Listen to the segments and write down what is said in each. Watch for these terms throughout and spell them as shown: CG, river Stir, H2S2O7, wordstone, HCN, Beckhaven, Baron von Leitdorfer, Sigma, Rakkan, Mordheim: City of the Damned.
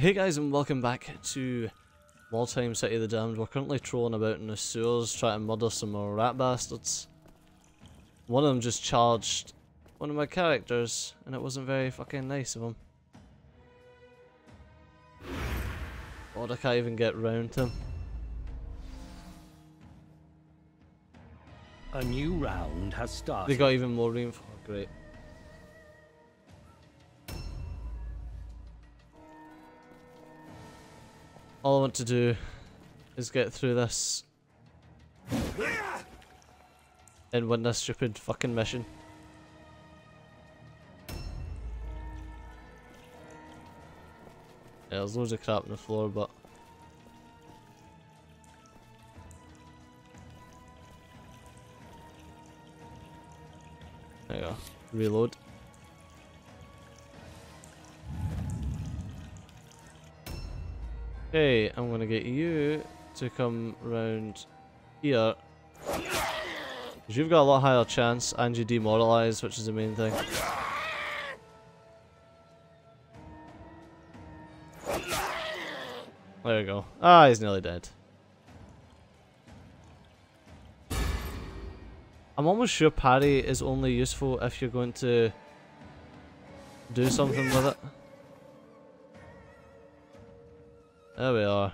Hey guys, and welcome back to Mordheim: City of the Damned. We're currently trolling about in the sewers, trying to murder some more rat bastards. One of them just charged one of my characters, and it wasn't very fucking nice of him. God, I can't even get round to him. A new round has started. They got even more reinforcements. Oh, great. All I want to do is get through this and win this stupid fucking mission. Yeah, there's loads of crap on the floor, but there you go. Reload. Hey, I'm gonna get you to come round here, because you've got a lot higher chance and you demoralise, which is the main thing. There we go. Ah, he's nearly dead. I'm almost sure parry is only useful if you're going to do something with it. There we are.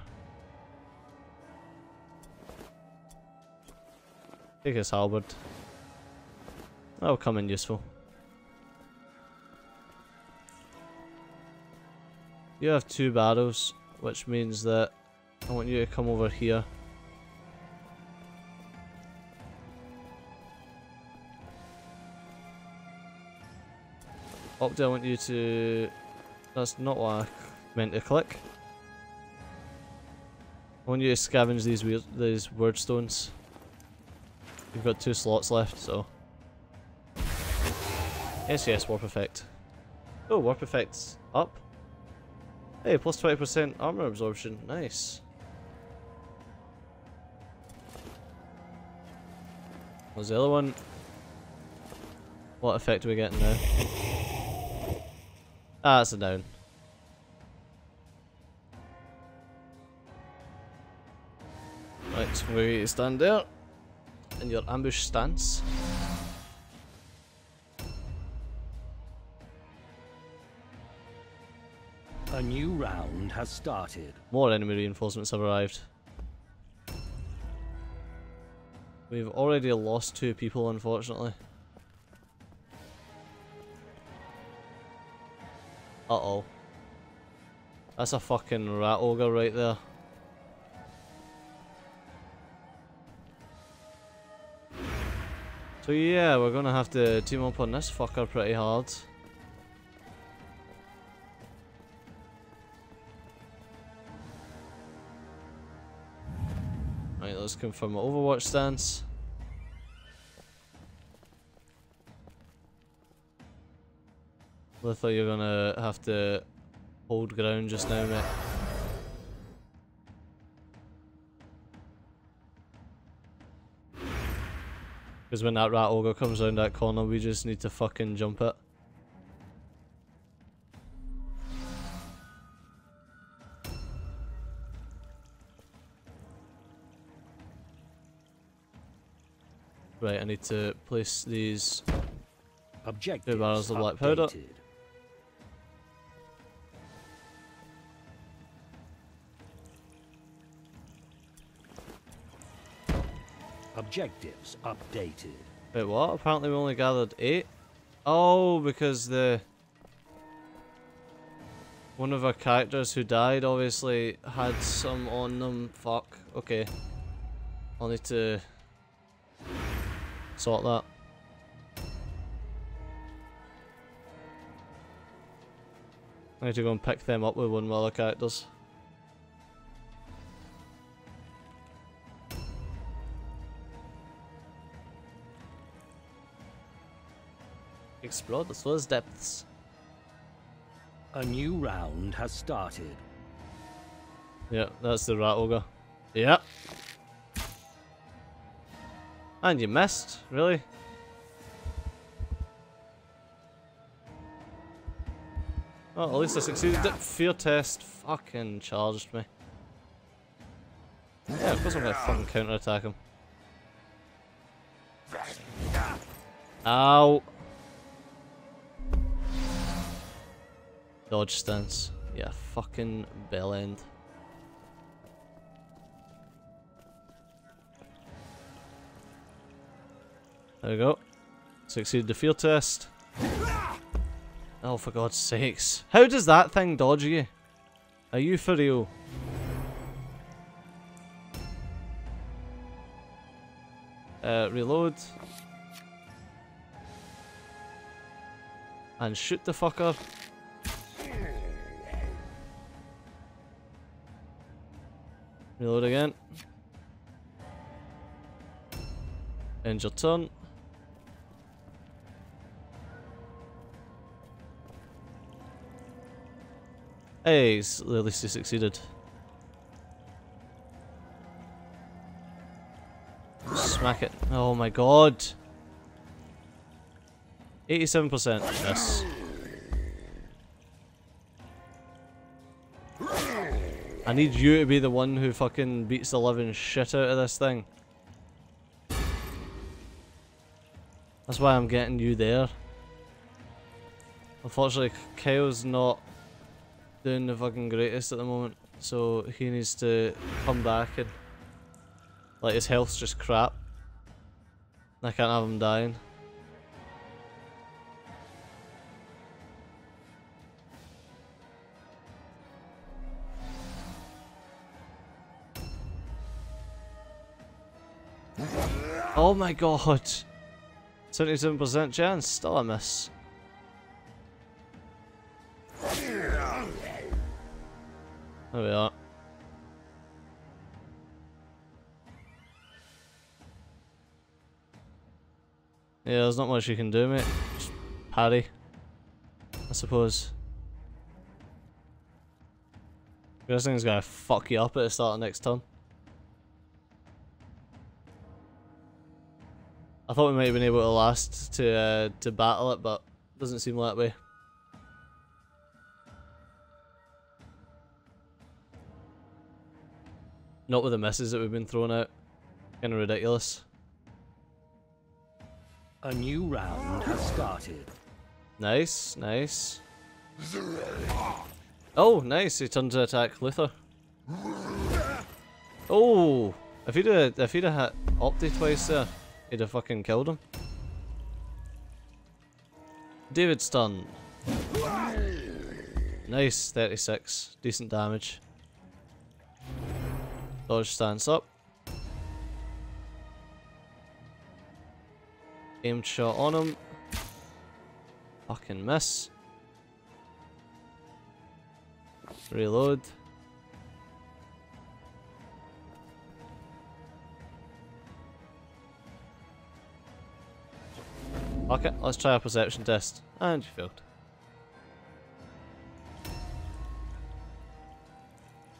Take his halberd. That'll come in useful. You have two barrels, which means that I want you to come over here. Up there, I want you to... That's not what I meant to click. I want you to scavenge these word stones. You've got two slots left, so... Yes, yes, warp effect. Oh, warp effect's up. Hey, plus 20% armor absorption, nice. What's the other one? What effect are we getting now? Ah, that's a down. We stand there in your ambush stance. A new round has started. More enemy reinforcements have arrived. We've already lost two people, unfortunately. Uh-oh. That's a fucking rat ogre right there. So yeah, we're gonna have to team up on this fucker pretty hard. Right, let's confirm my Overwatch stance. Lithia, you're gonna have to hold ground just now, mate. Because when that rat ogre comes around that corner, we just need to fucking jump it. Right, I need to place these two barrels of black powder. Objectives updated. Wait, what? Apparently we only gathered 8? Oh, because the... One of our characters who died obviously had some on them. Fuck. Okay. I'll need to... sort that. I need to go and pick them up with one of my other characters. Explore the source depths. A new round has started. Yeah, that's the rat ogre. Yeah. And you missed, really? Oh, at least I succeeded at fear test. Fucking charged me. Yeah, of course I'm gonna fucking counterattack him. Ow! Dodge stance. Yeah, fucking bell end. There we go. Succeeded the fear test. Oh, for God's sakes. How does that thing dodge you? Are you for real? Reload. And shoot the fucker. Reload again. End your turn. Hey, at least he succeeded. Smack it. Oh my god. 87%. Yes. I need you to be the one who fucking beats the living shit out of this thing. That's why I'm getting you there. Unfortunately, Kyle's not doing the fucking greatest at the moment, so he needs to come back and like his health's just crap. I can't have him dying. Oh my god! 77% chance, still a miss. There we are. Yeah, there's not much you can do, mate. Just parry, I suppose. This thing's gonna fuck you up at the start of next turn. I thought we might have been able to last to battle it, but it doesn't seem that way. Not with the misses that we've been thrown out. Kind of ridiculous. A new round has started. Nice, nice. Oh, nice! He turned to attack Luther. Oh, if he'd have hit Opti twice there, he'd have fucking killed him. David's turn. Nice, 36, decent damage. Dodge stance up. Aimed shot on him. Fucking miss. Reload. Okay, let's try a perception test. And you failed.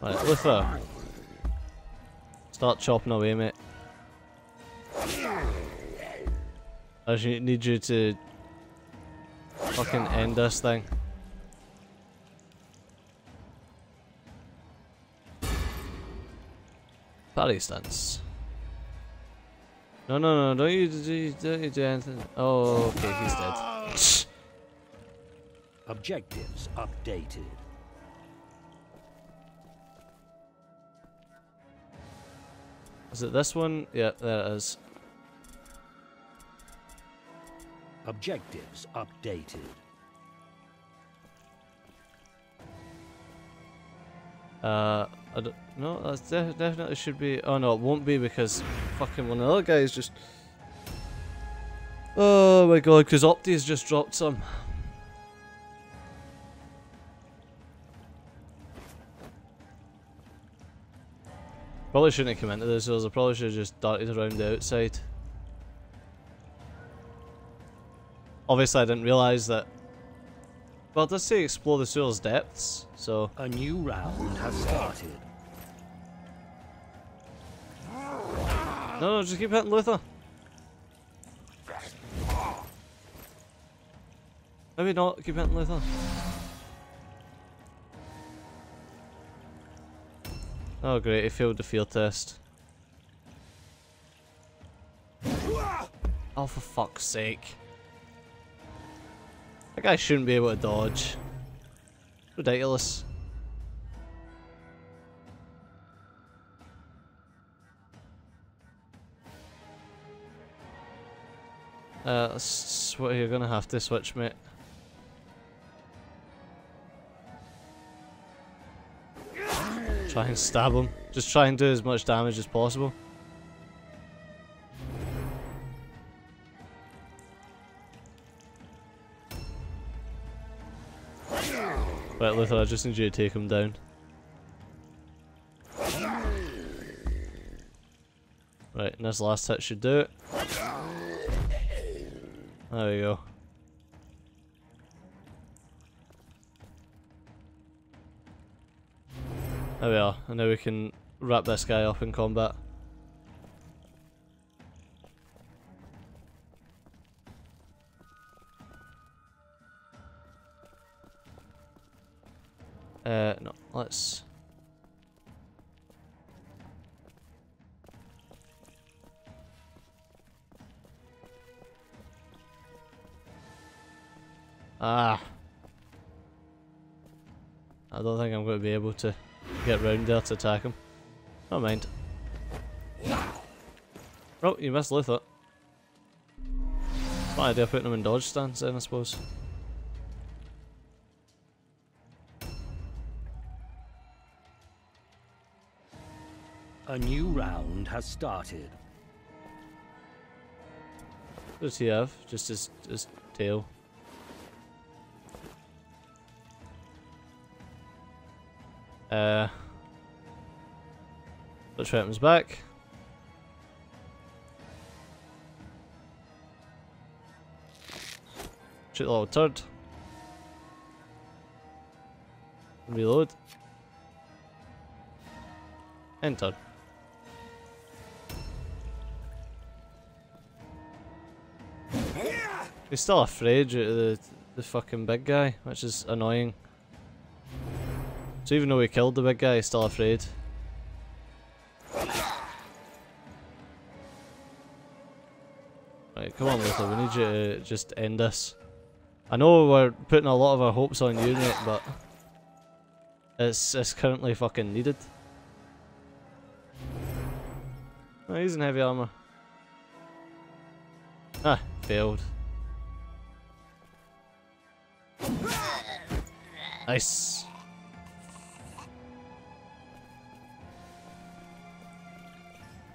Right, Luther. Start chopping away, mate. I just need you to fucking end this thing. Parry stance. No, don't you do anything. Oh, okay, he's dead. Objectives updated. Is it this one? Yeah, there it is. Objectives updated. I don't, no, that's definitely should be. Oh no, it won't be because fucking one of the other guys just. Oh my god, because Opti's just dropped some. Probably shouldn't have come into this, I probably should have just darted around the outside. Obviously I didn't realise that. Well, it does say explore the sewer's depths, so. A new round has started. No, just keep hitting Luther. Maybe not keep hitting Luther. Oh great, it failed the field test. Oh for fuck's sake. That guy shouldn't be able to dodge. Ridiculous. You're gonna have to switch, mate. Try and stab him. Just try and do as much damage as possible. Right, Luther, I just need you to take him down. Right, and this last hit should do it. There we go. There we are, and now we can wrap this guy up in combat. No, let's... Ah. I don't think I'm going to be able to get round there to attack him. Never mind. Oh, you missed Luther. It's my idea putting him in dodge stance then, I suppose. A new round has started. What does he have? Just his tail. Let's try him back. Shoot the little turd. Reload. End turn. He's still afraid due to the fucking big guy, which is annoying. So even though we killed the big guy, he's still afraid. Right, come on Luther, we need you to just end this. I know we're putting a lot of our hopes on you, mate, but... It's currently fucking needed. Oh, he's in heavy armour. Ah, failed. Nice.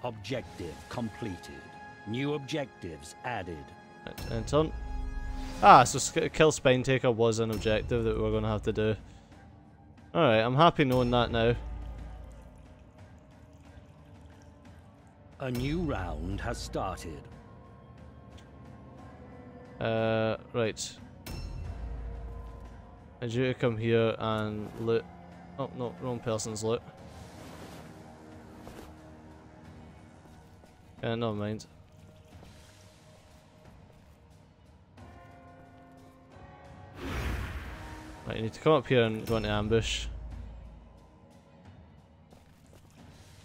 Objective completed. New objectives added. Right, and turn. Ah, so kill Spine Taker was an objective that we were going to have to do. Alright, I'm happy knowing that now. A new round has started. Right. I need you to come here and loot. Oh, no, wrong person's loot. Yeah, never mind. Right, you need to come up here and go into ambush.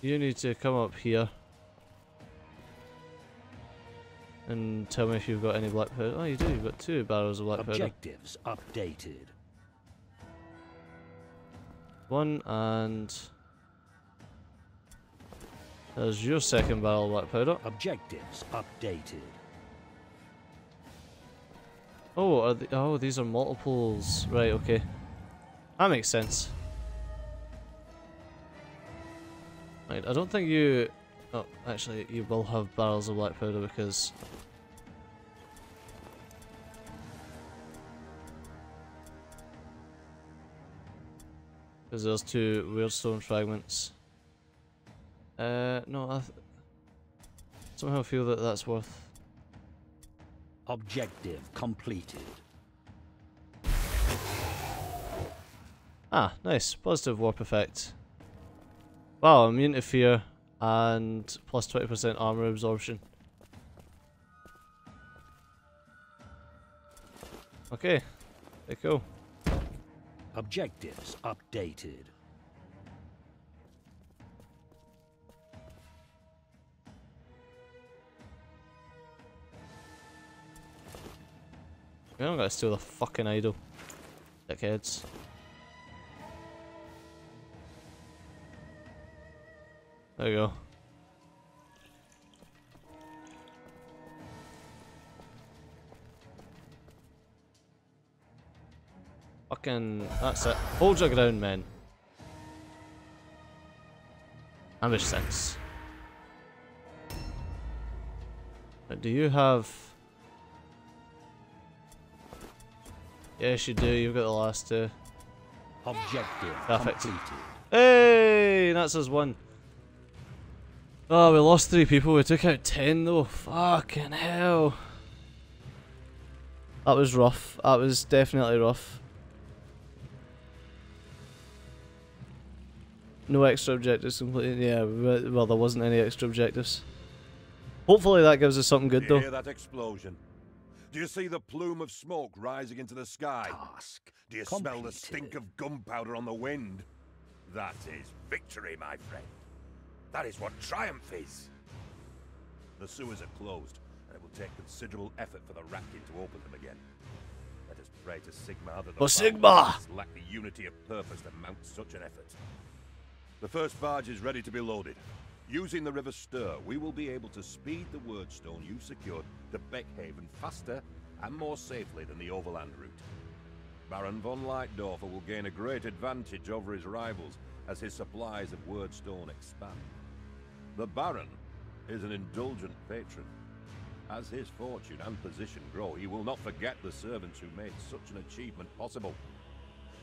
You need to come up here. And tell me if you've got any black powder. Oh, you do, you've got 2 barrels of black powder. Objectives updated. 1 and... There's your second barrel of black powder. Objectives updated. Oh, are they, oh, these are multiples. Right, okay. That makes sense. Right, I don't think you... Oh, actually, you will have barrels of black powder because... Because there's 2 weird stone fragments. No, I somehow feel that that's worth. Objective completed. Ah, nice. Positive warp effect. Wow, immune to fear and plus 20% armor absorption. Okay, there you go. Objectives updated. You're not gonna steal the fucking idol, dickheads. There we go. Fucking, that's it. Hold your ground, men. Ambush 6. Now, do you have... Yes, you do. You've got the last two. Objective perfect. Completed. Hey, that's us one. Oh, we lost 3 people. We took out 10 though. Fucking hell. That was rough. That was definitely rough. No extra objectives completed. Yeah, well, there wasn't any extra objectives. Hopefully that gives us something good though. Hear that explosion? Do you see the plume of smoke rising into the sky? Task. Do you completed. Smell the stink of gunpowder on the wind? That is victory, my friend. That is what triumph is. The sewers are closed, and it will take considerable effort for the Rakkan to open them again. Let us pray to Sigma that the Sigma lack the unity of purpose to mount such an effort. The first barge is ready to be loaded. Using the river Stir, we will be able to speed the word stone you secured to Beckhaven faster and more safely than the overland route. Baron von Leitdorfer will gain a great advantage over his rivals as his supplies of word stone expand. The Baron is an indulgent patron. As his fortune and position grow, he will not forget the servants who made such an achievement possible.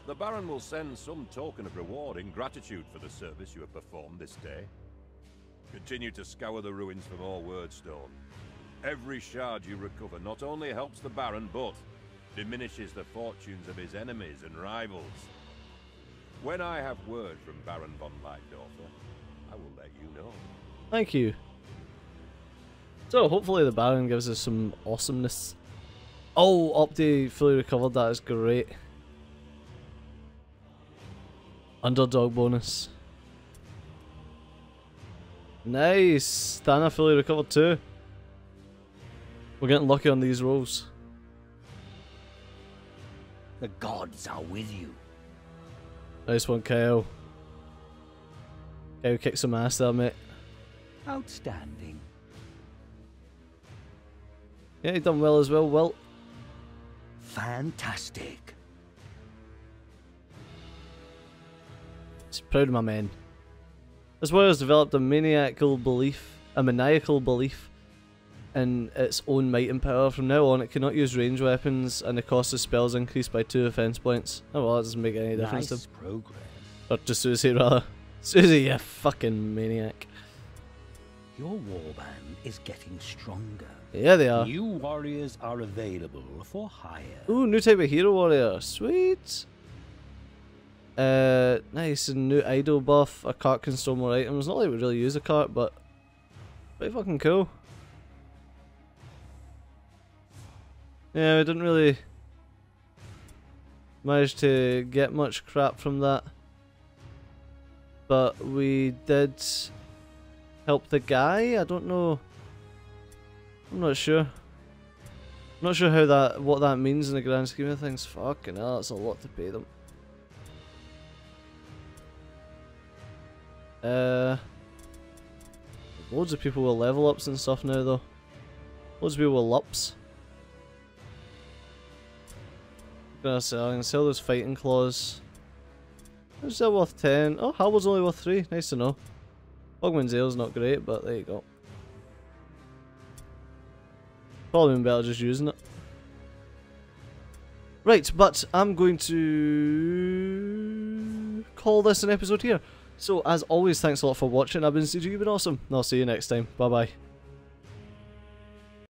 The Baron will send some token of reward in gratitude for the service you have performed this day. Continue to scour the ruins for more wordstone. Every shard you recover not only helps the Baron, but diminishes the fortunes of his enemies and rivals. When I have word from Baron von Leitdorfer, I will let you know. Thank you. So hopefully the Baron gives us some awesomeness. Oh, Opti fully recovered, that is great. Underdog bonus. Nice! Thana fully recovered too. We're getting lucky on these rolls. The gods are with you. Nice one, Kyle. Kyle kicked some ass there, mate. Outstanding. Yeah, he done well as well, Will. Fantastic. Just proud of my men. This warrior has developed a maniacal belief in its own might and power. From now on, it cannot use ranged weapons, and the cost of spells increased by 2 offense points. Oh well, that doesn't make any difference to progress. Or to Susie rather. Susie, you fucking maniac. Your warband is getting stronger. Yeah, they are. New warriors are available for hire. Ooh, new type of hero warrior. Sweet. Nice, and new idol buff. A cart can store more items. Not like we really use a cart, but pretty fucking cool. Yeah, we didn't really manage to get much crap from that, but we did help the guy. I don't know. I'm not sure. I'm not sure how that what that means in the grand scheme of things. Fucking hell, that's a lot to pay them. Loads of people will level ups and stuff now though. Loads of people will ups. I can sell those fighting claws. How's that worth 10? Oh, Halber's only worth 3. Nice to know. Bogman's ale's not great, but there you go. Probably been better just using it. Right, but I'm going to call this an episode here. So, as always, thanks a lot for watching. I've been CG, you've been awesome, and I'll see you next time. Bye bye.